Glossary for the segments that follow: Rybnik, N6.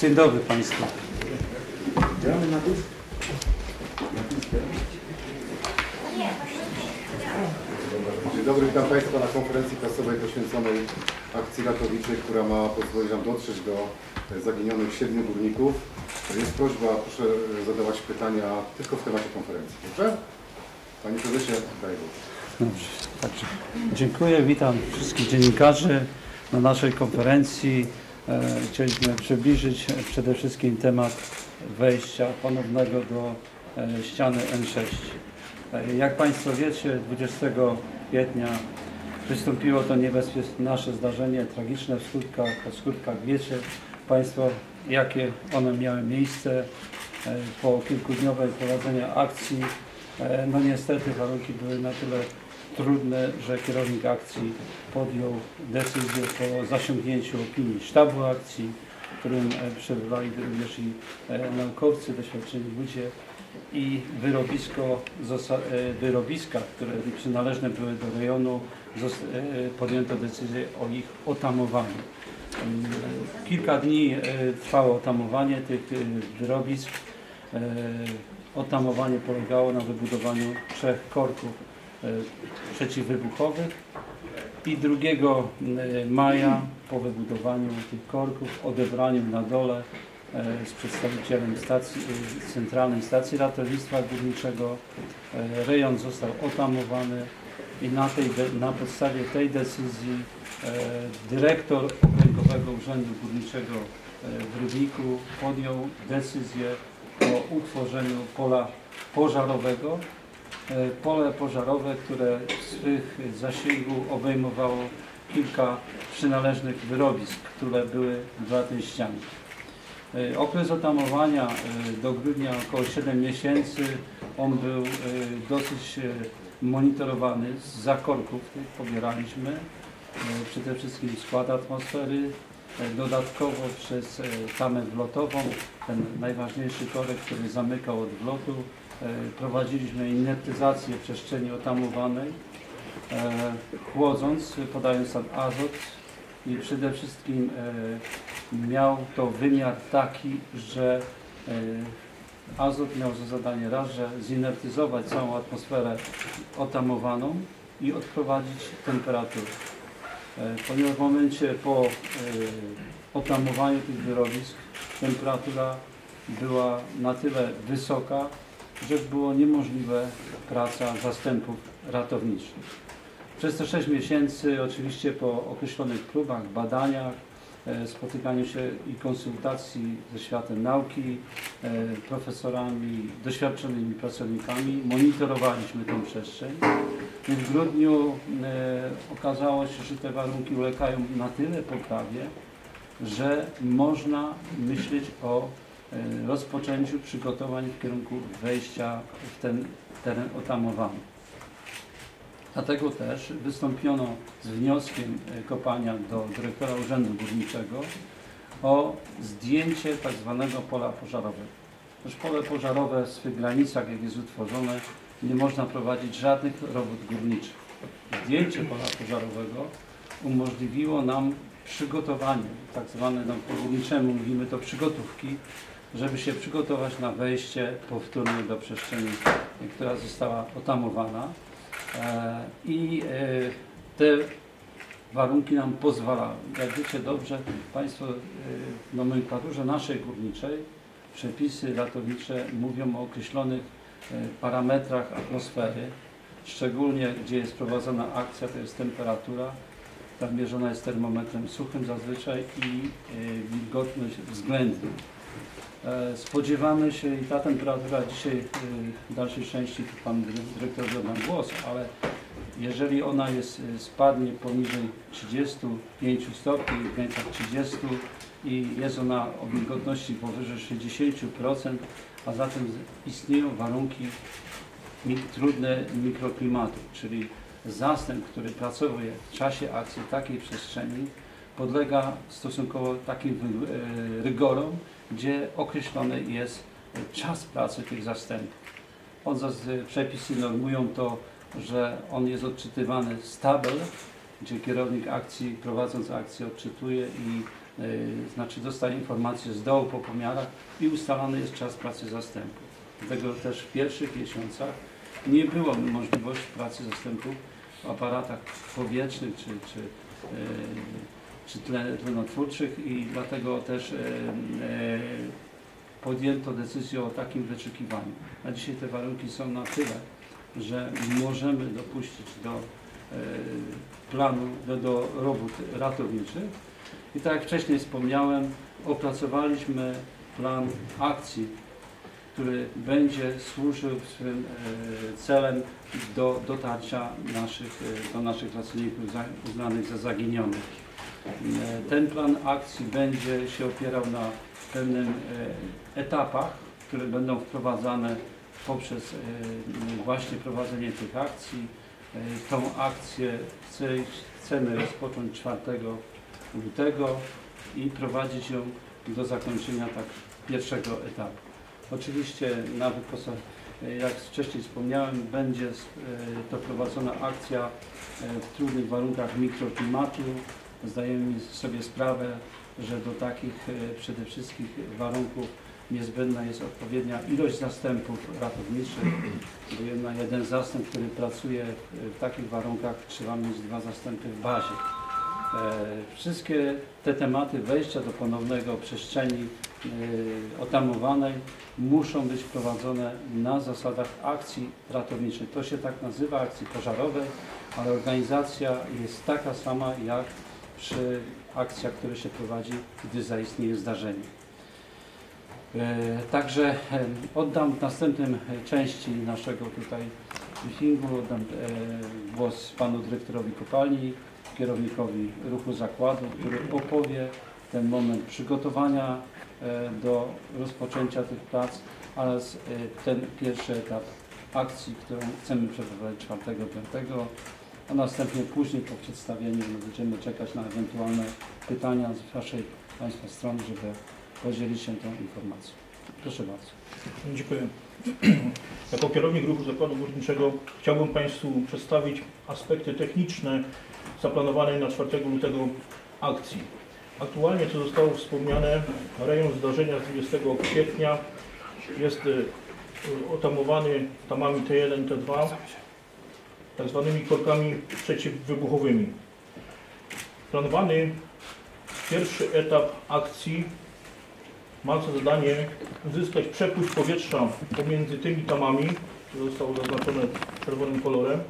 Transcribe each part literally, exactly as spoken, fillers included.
Dzień dobry Państwu. Działamy na dysk? Dzień dobry, witam Państwa na konferencji prasowej poświęconej akcji ratowniczej, która ma pozwolić nam dotrzeć do zaginionych siedmiu górników. Jest prośba, proszę zadawać pytania tylko w temacie konferencji. Dobrze? Panie Prezesie, daj głos. Dobrze, także dziękuję, witam wszystkich dziennikarzy na naszej konferencji. Chcieliśmy przybliżyć przede wszystkim temat wejścia ponownego do ściany N sześć. Jak Państwo wiecie, dwudziestego kwietnia wystąpiło to niebezpieczne nasze zdarzenie, tragiczne w skutkach, po skutkach wiecie Państwo, jakie one miały miejsce po kilkudniowej prowadzeniu akcji. No niestety warunki były na tyle trudne, że kierownik akcji podjął decyzję po zasięgnięciu opinii sztabu akcji, w którym przebywali również i naukowcy, doświadczeni ludzie i wyrobisko, wyrobiska, które przynależne były do rejonu, podjęto decyzję o ich otamowaniu. Kilka dni trwało otamowanie tych wyrobisk. Otamowanie polegało na wybudowaniu trzech korków przeciwwybuchowych i drugiego maja po wybudowaniu tych korków, odebraniu na dole z przedstawicielem stacji, Centralnej Stacji Ratownictwa Górniczego, rejon został otamowany i na, tej, na podstawie tej decyzji dyrektor Okręgowego Urzędu Górniczego w Rybniku podjął decyzję o utworzeniu pola pożarowego. Pole pożarowe, które w swych zasięgu obejmowało kilka przynależnych wyrobisk, które były dla tej ściany. Okres otamowania do grudnia około siedmiu miesięcy, on był dosyć monitorowany z zakorków, których pobieraliśmy, przede wszystkim skład atmosfery, dodatkowo przez tamę wlotową, ten najważniejszy korek, który zamykał od wlotu. Prowadziliśmy inertyzację w przestrzeni otamowanej, chłodząc, podając tam azot i przede wszystkim miał to wymiar taki, że azot miał za zadanie raz, że zinertyzować całą atmosferę otamowaną i odprowadzić temperaturę. Ponieważ w momencie po otamowaniu tych wyrobisk temperatura była na tyle wysoka, że było niemożliwe praca zastępów ratowniczych. Przez te sześć miesięcy oczywiście po określonych próbach, badaniach, spotykaniu się i konsultacji ze światem nauki, profesorami, doświadczonymi pracownikami, monitorowaliśmy tę przestrzeń. W grudniu okazało się, że te warunki ulegają na tyle poprawie, że można myśleć o rozpoczęciu przygotowań w kierunku wejścia w ten teren otamowany. Dlatego też wystąpiono z wnioskiem kopalnia do dyrektora Urzędu Górniczego o zdjęcie tak zwanego pola pożarowego. Otóż pole pożarowe w swych granicach, jak jest utworzone, nie można prowadzić żadnych robót górniczych. Zdjęcie pola pożarowego umożliwiło nam przygotowanie, tak zwane, no, po górniczemu mówimy to przygotówki, żeby się przygotować na wejście powtórne do przestrzeni, która została otamowana. I te warunki nam pozwalały. Jak wiecie dobrze Państwo, w nomenklaturze naszej górniczej przepisy ratownicze mówią o określonych parametrach atmosfery, szczególnie gdzie jest prowadzona akcja, to jest temperatura. Ta mierzona jest termometrem suchym zazwyczaj i wilgotność względna. Spodziewamy się, i ta temperatura dzisiaj w dalszej części tu Pan Dyrektor zabrał głos, ale jeżeli ona jest, spadnie poniżej trzydziestu pięciu stopni, w granicach trzydziestu i jest ona o wilgotności powyżej sześćdziesięciu procent, a zatem istnieją warunki trudne mikroklimatu, czyli zastęp, który pracuje w czasie akcji w takiej przestrzeni, podlega stosunkowo takim rygorom, gdzie określony jest czas pracy tych zastępów. Od, przepisy normują to, że on jest odczytywany z tabel, gdzie kierownik akcji, prowadząc akcję, odczytuje i y, znaczy dostaje informację z dołu po pomiarach i ustalony jest czas pracy zastępu. Dlatego też w pierwszych miesiącach nie było możliwości pracy zastępu w aparatach powietrznych czy, czy, y, czy tlenotwórczych i dlatego też y, y, podjęto decyzję o takim wyczekiwaniu. A dzisiaj te warunki są na tyle, że możemy dopuścić do y, planu, do, do robót ratowniczych. I tak jak wcześniej wspomniałem, opracowaliśmy plan akcji, który będzie służył swym y, celem do dotarcia naszych, y, do naszych pracowników za, uznanych za zaginionych. Y, ten plan akcji będzie się opierał na pewnych y, etapach, które będą wprowadzane poprzez y, właśnie prowadzenie tych akcji. Y, tą akcję chce, chcemy rozpocząć czwartego lutego i prowadzić ją do zakończenia tak pierwszego etapu. Oczywiście na wyposażeniu, jak wcześniej wspomniałem, będzie to prowadzona akcja w trudnych warunkach mikroklimatu. Zdajemy sobie sprawę, że do takich przede wszystkim warunków niezbędna jest odpowiednia ilość zastępów ratowniczych. Na jeden zastęp, który pracuje w takich warunkach, trzeba mieć dwa zastępy w bazie. Wszystkie te tematy wejścia do ponownego przestrzeni otamowanej muszą być prowadzone na zasadach akcji ratowniczej. To się tak nazywa, akcji pożarowej, ale organizacja jest taka sama jak przy akcjach, które się prowadzi, gdy zaistnieje zdarzenie. Także oddam w następnym części naszego tutaj briefingu, oddam głos panu dyrektorowi kopalni, kierownikowi ruchu zakładu, który opowie ten moment przygotowania do rozpoczęcia tych prac oraz ten pierwszy etap akcji, którą chcemy przeprowadzić czwartego lutego, a następnie później po przedstawieniu będziemy czekać na ewentualne pytania z Waszej Państwa strony, żeby podzielić się tą informacją. Proszę bardzo. Dziękuję. Jako kierownik ruchu zakładu górniczego chciałbym Państwu przedstawić aspekty techniczne zaplanowanej na czwartego lutego akcji. Aktualnie, co zostało wspomniane, rejon zdarzenia z dwudziestego kwietnia jest otamowany tamami T jeden, T dwa, tak zwanymi korkami przeciwwybuchowymi. Planowany pierwszy etap akcji ma za zadanie uzyskać przepływ powietrza pomiędzy tymi tamami, które zostało zaznaczone czerwonym kolorem,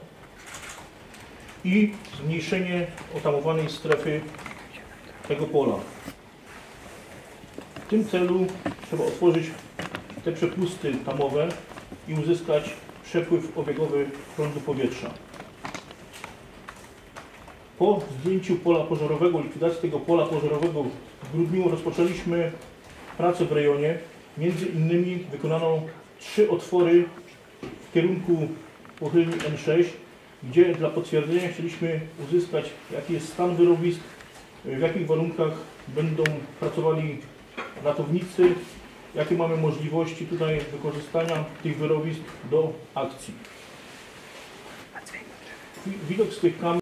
i zmniejszenie otamowanej strefy tego pola. W tym celu trzeba otworzyć te przepusty tamowe i uzyskać przepływ obiegowy prądu powietrza. Po zdjęciu pola pożarowego, likwidacji tego pola pożarowego w grudniu rozpoczęliśmy pracę w rejonie. Między innymi wykonano trzy otwory w kierunku pochylni N sześć, gdzie dla potwierdzenia chcieliśmy uzyskać, jaki jest stan wyrobisk, w jakich warunkach będą pracowali ratownicy, jakie mamy możliwości tutaj wykorzystania tych wyrobisk do akcji. Widok z tych kamer